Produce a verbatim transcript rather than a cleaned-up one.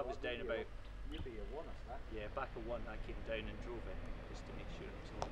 that was down about, yeah, back of one, I came down and drove it just to make sure it was on.